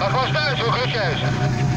Охлаждаюсь, выключаюсь.